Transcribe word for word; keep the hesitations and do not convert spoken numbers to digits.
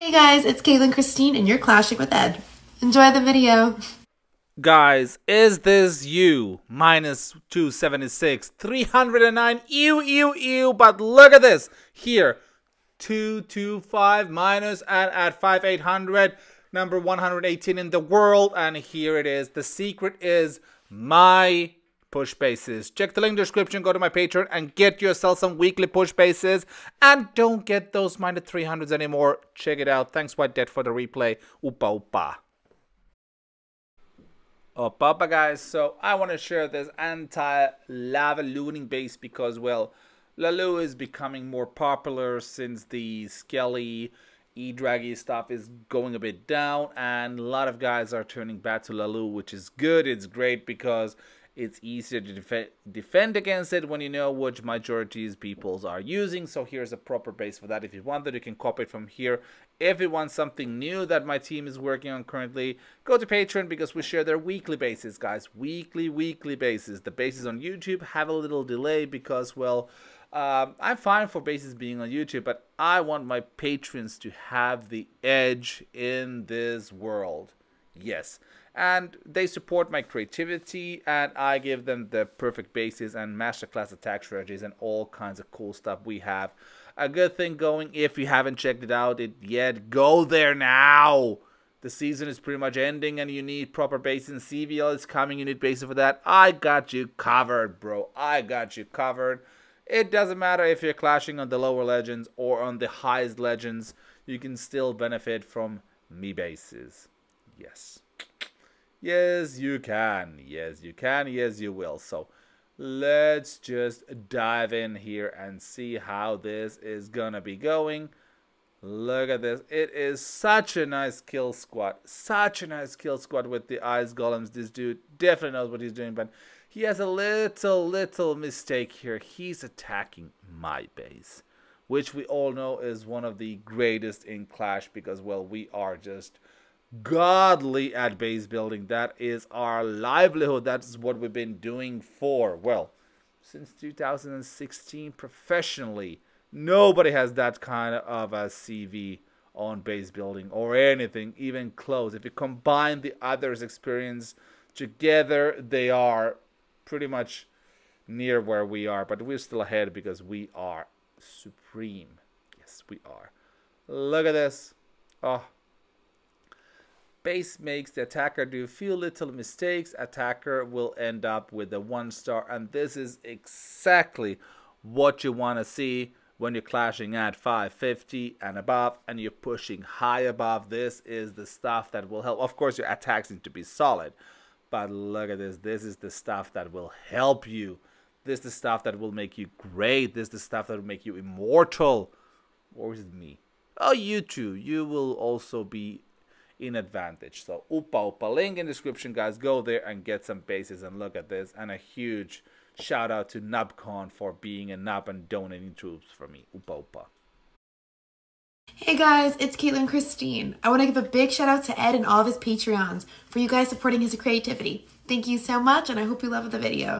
Hey guys, it's Caitlin Christine and you're clashing with Ed. Enjoy the video. Guys, is this you? Minus two seventy-six, three hundred nine, ew, ew, ew, but look at this. Here, two twenty-five minus at, at five eight hundred, number one hundred eighteen in the world, and here it is. The secret is my push bases. Check the link in the description, go to my Patreon, and get yourself some weekly push bases, and don't get those minus three hundreds anymore. Check it out. Thanks, White Dead, for the replay. Upa, upa. Oh, Papa, guys, so I want to share this anti-lava looting base because, well, Lalo is becoming more popular since the Skelly E-Draggy stuff is going a bit down, and a lot of guys are turning back to Lalo, which is good. It's great because it's easier to def defend against it when you know which majorities peoples are using. So here's a proper base for that. If you want that, you can copy it from here. If you want something new that my team is working on currently, go to Patreon because we share their weekly bases, guys. Weekly, weekly bases. The bases on YouTube have a little delay because, well, um, I'm fine for bases being on YouTube, but I want my patrons to have the edge in this world. Yes. And they support my creativity, and I give them the perfect bases and masterclass attack strategies and all kinds of cool stuff. We have a good thing going. If you haven't checked it out it yet, go there now. The season is pretty much ending and you need proper bases. C V L is coming. You need bases for that. I got you covered, bro. I got you covered. It doesn't matter if you're clashing on the lower legends or on the highest legends. You can still benefit from me bases. Yes. Yes, you can. Yes, you can. Yes, you will. So let's just dive in here and see how this is going to be going. Look at this. It is such a nice kill squad. Such a nice kill squad with the ice golems. This dude definitely knows what he's doing, but he has a little, little mistake here. He's attacking my base, which we all know is one of the greatest in Clash because, well, we are just godly at base building. That is our livelihood. That's what we've been doing for, well, since two thousand sixteen professionally. Nobody has that kind of a C V on base building or anything even close. If you combine the others' experience together, they are pretty much near where we are, but we're still ahead because we are supreme. Yes, we are. Look at this. Oh, base makes the attacker do few little mistakes. Attacker will end up with a one star, and this is exactly what you want to see when you're clashing at five fifty and above and you're pushing high above. This is the stuff that will help. Of course, your attacks need to be solid, but look at this. This is the stuff that will help you. This is the stuff that will make you great. This is the stuff that will make you immortal. Or is it me? Oh, you too. You will also be in advantage. So upa upa, link in description, guys. Go there and get some bases, and look at this. And a huge shout out to Nubcon for being a nub and donating troops for me. Upa upa. Hey guys, it's Caitlin Christine. I want to give a big shout out to Ed and all of his Patreons for you guys supporting his creativity. Thank you so much, and I hope you love the video.